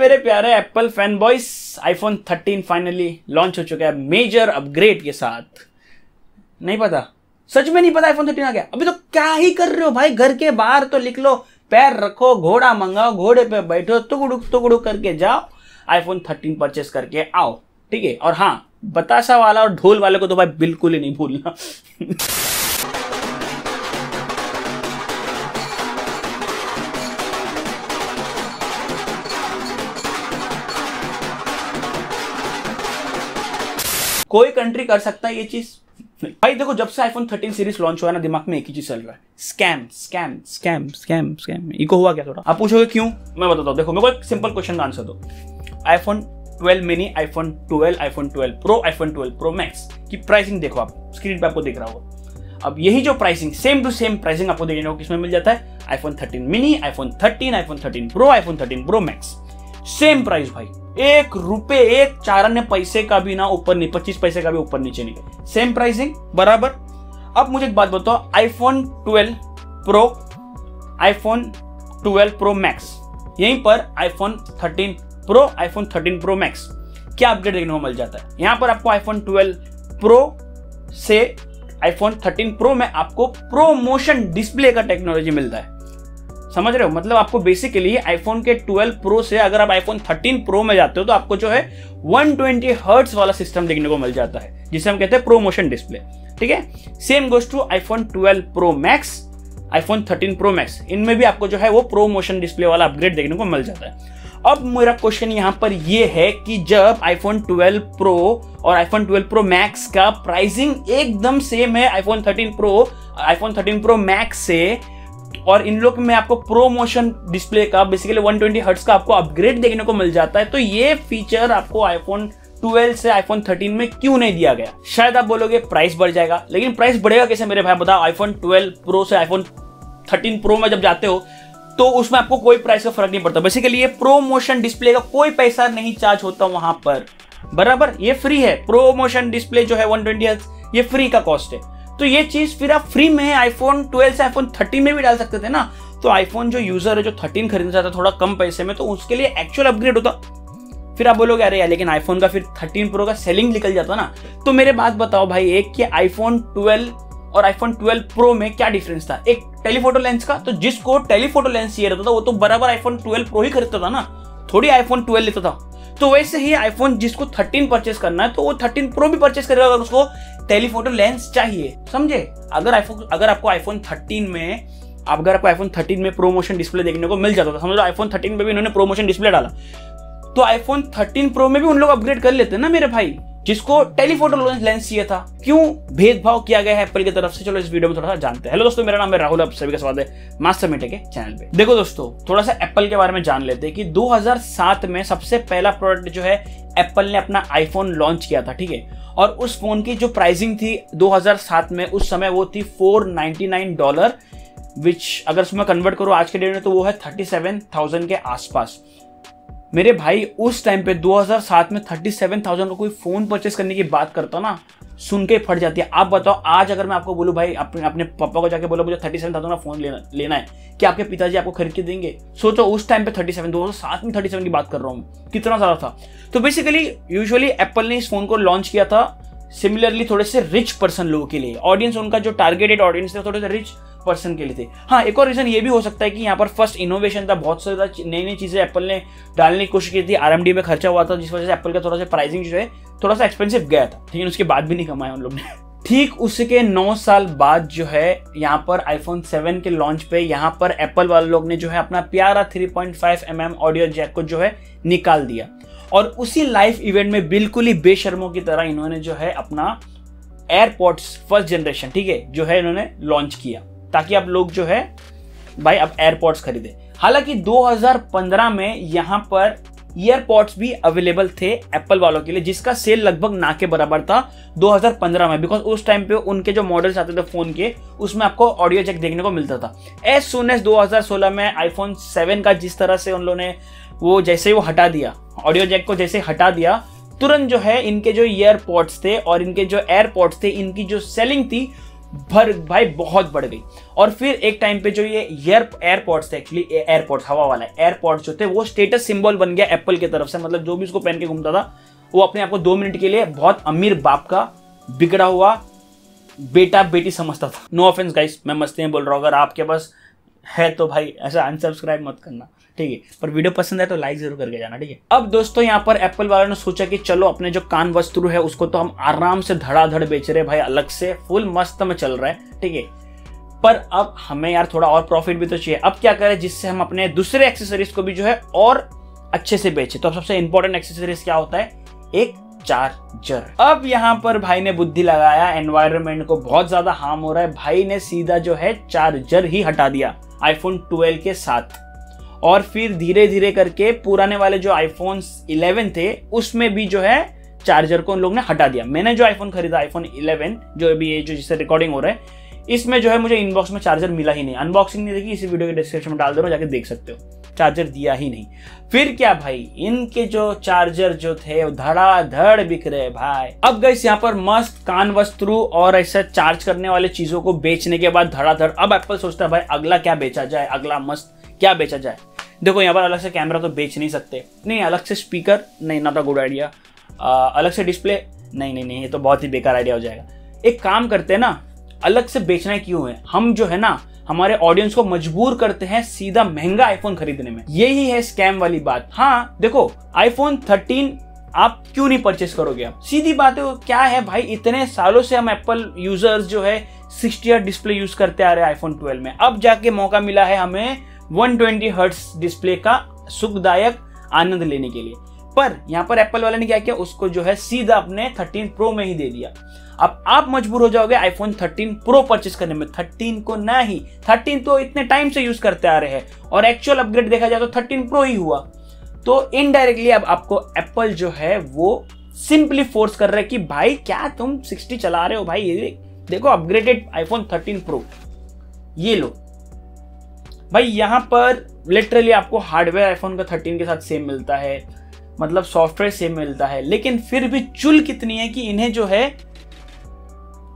मेरे प्यारे Apple fan boys, iPhone 13 finally launch हो चुका है मेजर अपग्रेड के साथ। नहीं पता, सच में नहीं पता आईफोन 13 आ गया। अभी तो क्या ही कर रहे हो भाई, घर के बाहर तो निकलो, पैर रखो, घोड़ा मंगाओ, घोड़े पे बैठो, तुगुड़ुक करके जाओ, आईफोन 13 परचेस करके आओ। ठीक है, और हाँ, बताशा वाला और ढोल वाले को तो भाई बिल्कुल ही नहीं भूलना। कोई कंट्री कर सकता है ये चीज भाई। देखो, जब से आईफोन 13 सीरीज लॉन्च हुआ ना, दिमाग में एक ही चीज चल रहा है, scam scam scam scam scam. Echo हुआ क्या थोड़ा? आप पूछोगे क्यों, मैं बताता हूँ। देखो, मेरे को एक सिंपल क्वेश्चन का आंसर दो। IPhone 12 mini, iPhone 12, iPhone 12 pro, iPhone 12 pro max की प्राइसिंग देखो, आप स्क्रीन पे आपको देख रहा होगा। अब यही जो pricing, same to same pricing आपको देखने को किसमें मिल जाता है? IPhone 13 mini, iPhone 13, iPhone 13 pro, iPhone 13 pro max. Same price भाई, एक चारने पैसे का भी ना ऊपर नहीं, 25 पैसे का भी ऊपर नीचे नहीं, सेम प्राइसिंग बराबर। अब मुझे एक बात बताओ, iPhone 12 pro, iPhone 12 pro max, यहीं पर iPhone 13 pro, iPhone 13 pro max, क्या अपडेट देखने को मिल जाता है? यहां पर आपको आईफोन 12 प्रो से आईफोन 13 प्रो में आपको प्रोमोशन डिस्प्ले का टेक्नोलॉजी मिलता है। समझ रहे हो? मतलब आपको बेसिकली आईफोन के 12 प्रो से अगर आप आईफोन 13 प्रो में जाते हो तो आपको जो है 120 हर्ट्ज वाला सिस्टम देखने को मिल जाता है, जिसे हम कहते हैं प्रोमोशन डिस्प्ले। ठीक है, same goes to iPhone 12 pro max, iPhone 13 pro max, इनमें भी आपको जो है वो प्रोमोशन डिस्प्ले वाला अपग्रेड देखने को मिल जाता है। अब मेरा क्वेश्चन यहाँ पर ये है कि जब iPhone 12 Pro और iPhone 12 Pro Max का प्राइसिंग एकदम सेम है iPhone 13 Pro, iPhone 13 Pro Max से, और इन लोग में आपको प्रोमोशन डिस्प्ले का बेसिकली 120 हर्ट्ज का आपको अपग्रेड देखने को मिल जाता है, तो ये फीचर आपको iPhone 12 से iPhone 13 में क्यों नहीं दिया गया? शायद आप बोलोगे प्राइस बढ़ जाएगा, लेकिन प्राइस बढ़ेगा कैसे मेरे भाई, बताओ। iPhone 12 Pro से iPhone 13 Pro में जब जाते हो तो उसमें आपको कोई प्राइस का फर्क नहीं पड़ता, बेसिकली ये प्रोमोशन डिस्प्ले का कोई पैसा नहीं चार्ज होता वहां पर, बराबर। ये फ्री है, प्रोमोशन डिस्प्ले जो है 120 हर्ट्ज ये फ्री का कॉस्ट है, तो ये चीज फिर आप फ्री में आईफोन 12 से आईफोन 13 में भी डाल सकते थे ना। तो आईफोन जो यूजर है जो 13 खरीदना चाहता है थोड़ा कम पैसे में, तो उसके लिए एक्चुअल अपग्रेड होता। फिर आप बोलोगे अरे यार, लेकिन आईफोन का फिर 13 प्रो का सेलिंग निकल जाता ना। तो मेरे बात बताओ भाई, एक कि आईफोन 12 और आईफोन 12 प्रो में क्या डिफरेंस था? एक टेलीफोटो लेंस का, तो जिसको टेलीफोटो लेंस चाहिए रहता था वो तो बराबर आईफोन 12 प्रो ही खरीदता था ना, थोड़ी आईफोन 12 लेता था। तो वैसे ही आईफोन जिसको 13 परचेस करना है तो वो 13 प्रो भी परचेस करेगा अगर उसको टेलीफोटो लेंस चाहिए, समझे। अगर आपको आईफोन 13 में प्रोमोशन डिस्प्ले देखने को मिल जाता था, समझ लो आईफोन 13 में भी उन्होंने प्रोमोशन डिस्प्ले डाला, तो आईफोन 13 प्रो में भी उन लोग अपग्रेड कर लेते हैं ना मेरे भाई, जिसको टेलीफोटो लेंस चाहिए था। क्यों भेदभाव किया गया है एप्पल की तरफ से, चलो इस वीडियो में थोड़ा सा जानते हैं। हेलो दोस्तों, मेरा नाम है राहुल, आप सभी का स्वागत है मास्टरमाइंड टेक के चैनल पे। देखो दोस्तों, थोड़ा सा एप्पल के बारे में जान लेते हैं कि 2007 में सबसे पहला प्रोडक्ट जो है एप्पल ने अपना आईफोन लॉन्च किया था। ठीक है, और उस फोन की जो प्राइसिंग थी 2007 में, उस समय वो थी $499, विच अगर उसमें कन्वर्ट करो आज के डेट में तो वो है 37,000 के आसपास। मेरे भाई उस टाइम पे 2007 में 37,000 का कोई फोन परचेस करने की बात करता ना, सुन के फट जाती है। आप बताओ, आज अगर मैं आपको बोलूं भाई अपने पापा को जाके बोलो मुझे 37,000 का फोन लेना है, क्या आपके पिताजी आपको खरीद के देंगे? सोचो, उस टाइम पे 2007 में 37 की बात कर रहा हूँ, कितना सारा था। तो बेसिकली यूजुअली एप्पल ने इस फोन को लॉन्च किया था सिमिलरली थोड़े से रिच पर्सन लोगों के लिए। ऑडियंस उनका जो टारगेटेड ऑडियंस थे थोड़े से रिच पर्सन के लिए थे। हाँ, एक और रीजन ये भी हो सकता है कि यहाँ पर फर्स्ट इनोवेशन था, बहुत सारी नई चीजें एप्पल ने डालने की कोशिश की थी, आरएमडी में खर्चा हुआ था, जिस वजह से एप्पल का थोड़ा सा प्राइसिंग जो है थोड़ा सा एक्सपेंसिव गया था, लेकिन उसके बाद भी नहीं कमाया उन लोग ने। ठीक उसके 9 साल बाद जो है यहाँ पर आईफोन 7 के लॉन्च पे यहाँ पर एप्पल वाले लोग ने जो है अपना प्यारा 3.5mm ऑडियो जैक को जो है निकाल दिया, और उसी लाइव इवेंट में बिल्कुल ही बेशर्मों की तरह इन्होंने जो है अपना एयरपॉड्स फर्स्ट जनरेशन, ठीक है, जो है इन्होंने लॉन्च किया, ताकि आप लोग जो है भाई अब एयरपॉड्स खरीदें। हालांकि 2015 में यहाँ पर एयरपॉड्स भी अवेलेबल थे एप्पल वालों के लिए, जिसका सेल लगभग ना के बराबर था 2015 में, बिकॉज उस टाइम पे उनके जो मॉडल्स आते थे फोन के, उसमें आपको ऑडियो जैक देखने को मिलता था। एज सून एज 2016 में आईफोन 7 का जिस तरह से उन लोगों ने वो जैसे ही वो हटा दिया, ऑडियो जैक को जैसे हटा दिया, तुरंत जो है इनके जो एयरपॉड्स थे और इनके जो एयरपॉड्स थे, इनकी जो सेलिंग थी भर भाई बहुत बढ़ गई। और फिर एक टाइम पे जो ये एयरपॉड्स थे, एक्चुअली एयरपॉड्स हवा वाला एयरपॉड्स जो थे वो स्टेटस सिंबल बन गया एप्पल की तरफ से। मतलब जो भी उसको पहन के घूमता था वो अपने आप को 2 मिनट के लिए बहुत अमीर बाप का बिगड़ा हुआ बेटा बेटी समझता था। नो ऑफेंस गाइस, मैं मस्ती में बोल रहा हूँ, अगर आपके पास है तो भाई ऐसा अनसब्सक्राइब मत करना, ठीक है। पर वीडियो पसंद है तो लाइक जरूर करके जाना, ठीक है। अब दोस्तों यहाँ पर एप्पल वालों ने सोचा कि चलो अपने जो कान वस्त्रु है उसको तो हम आराम से धड़ाधड़ बेच रहे भाई, अलग से फुल मस्त में चल रहा है, ठीक है। पर अब हमें यार थोड़ा और प्रॉफिट भी तो चाहिए। अब क्या करें जिससे हम अपने दूसरे एक्सेसरीज को भी जो है और अच्छे से बेचे। तो सबसे इंपॉर्टेंट एक्सेसरीज क्या होता है? एक चार्जर। अब यहाँ पर भाई ने बुद्धि लगाया, एनवायरमेंट को बहुत ज्यादा हार्म हो रहा है, भाई ने सीधा जो है चार्जर ही हटा दिया iPhone 12 के साथ। और फिर धीरे धीरे करके पुराने वाले जो iPhone 11 थे उसमें भी जो है चार्जर को उन लोगों ने हटा दिया। मैंने जो iPhone खरीदा iPhone 11 जो भी ये जो जिससे रिकॉर्डिंग हो रहा है, इसमें जो है मुझे इनबॉक्स में चार्जर मिला ही नहीं। अनबॉक्सिंग नहीं देखी, इसी वीडियो के डिस्क्रिप्शन में डाल दे रहा हूं, जाके देख सकते हो। चार्जर दिया ही नहीं। फिर क्या भाई, इनके जो चार्जर जो थे वो धड़ाधड़ बिक रहे भाई। अब गाइस यहाँ पर मस्त कान वस्त्रु और ऐसा चार्ज करने वाले चीजों को बेचने के बाद धड़ाधड़ अब एप्पल सोचता है भाई अगला क्या बेचा जाए, अगला मस्त क्या बेचा जाए। देखो यहाँ पर अलग से कैमरा तो बेच नहीं सकते, नहीं अलग से स्पीकर, नहीं नॉट अ गुड आइडिया, अलग से डिस्प्ले, नहीं ये तो बहुत ही बेकार आइडिया हो जाएगा। एक काम करते हैं ना, अलग से बेचना क्यों है, हम जो है ना हमारे ऑडियंस को मजबूर करते हैं सीधा महंगा आईफोन खरीदने में। यही है स्कैम वाली बात। हाँ देखो आईफोन 13 आप क्यों नहीं परचेस करोगे? आप सीधी बात है, क्या है भाई, इतने सालों से हम एप्पल यूजर्स जो है 60Hz डिस्प्ले यूज करते आ रहे हैं आईफोन 12 में। अब जाके मौका मिला है हमें 120Hz डिस्प्ले का सुखदायक आनंद लेने के लिए। पर यहाँ पर एप्पल वाले ने क्या किया, उसको जो है सीधा अपने 13 प्रो में ही दे दिया। अब आप मजबूर हो जाओगे iPhone 13 Pro परचेस करने में, 13 को ना ही, 13 तो इतने टाइम से यूज करते आ रहे हैं और एक्चुअल अपग्रेड देखा जाए तो 13 Pro ही हुआ। तो इनडायरेक्टली अब आपको एप्पल जो है वो सिंपली फोर्स कर रहा है कि भाई क्या तुम 60 चला रहे हो भाई, ये देखो अपग्रेडेड iPhone 13 Pro ये लो भाई। यहाँ पर लिटरली आपको हार्डवेयर iPhone का 13 के साथ सेम मिलता है, मतलब सॉफ्टवेयर सेम मिलता है, लेकिन फिर भी चुल कितनी है कि इन्हें जो है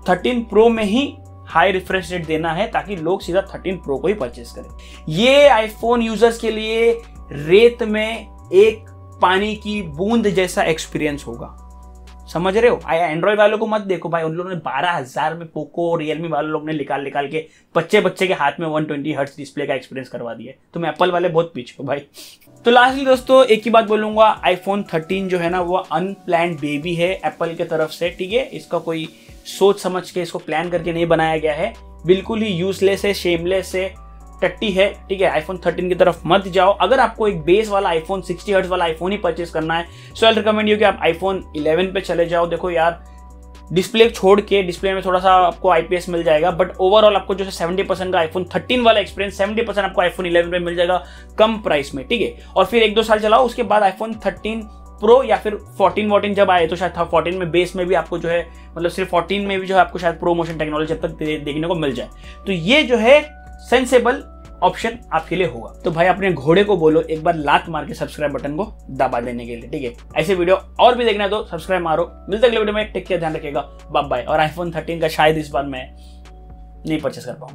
13 प्रो में ही हाई रिफ्रेश रेट देना है ताकि लोग सीधा 13 प्रो को ही परचेस करें। ये आईफोन यूजर्स के लिए रेत में एक पानी की बूंद जैसा एक्सपीरियंस होगा, समझ रहे हो। एंड्रॉइड वालों को मत देखो भाई, उन लोगों ने 12,000 में पोको और रियलमी वालों लोग ने निकाल निकाल के बच्चे बच्चे के हाथ में 120Hz डिस्प्ले का एक्सपीरियंस करवा दिया। तुम एप्पल वाले बहुत पीछे हो भाई। तो लास्टली दोस्तों एक ही बात बोलूंगा, iPhone 13 जो है ना वो अनप्लैंड बेबी है एप्पल के तरफ से, ठीक है। इसका कोई सोच समझ के इसको प्लान करके नहीं बनाया गया है, बिल्कुल ही यूजलेस है, शेमलेस है, टट्टी है, ठीक है। iPhone 13 की तरफ मत जाओ। अगर आपको एक बेस वाला iPhone 60Hz वाला iPhone ही परचेस करना है सो आई रिकमेंड यू कि आप iPhone 11 पे चले जाओ। देखो यार डिस्प्ले छोड़ के, डिस्प्ले में थोड़ा सा आपको IPS मिल जाएगा, बट ओवरऑल आपको जो है 70% का iPhone 13 वाला एक्सपीरियंस 70% आपको iPhone 11 पे मिल जाएगा कम प्राइस में, ठीक है। और फिर 1-2 साल चलाओ, उसके बाद iPhone 13 प्रो या फिर 14 जब आए तो शायद था 14 में बेस में भी आपको जो है मतलब सिर्फ 14 में भी जो है आपको शायद प्रोमोशन टेक्नोलॉजी तक देखने को मिल जाए। तो ये जो है सेंसेबल ऑप्शन आपके लिए होगा। तो भाई अपने घोड़े को बोलो एक बार लात मार के सब्सक्राइब बटन को दबा देने के लिए, ठीक है। ऐसे वीडियो और भी देखना है तो सब्सक्राइब मारो। मिलते अगले वीडियो में, टेक केयर, ध्यान रखिएगा, बाय बाय। और iPhone 13 का शायद इस बार मैं नहीं परचेस कर पाऊंगा।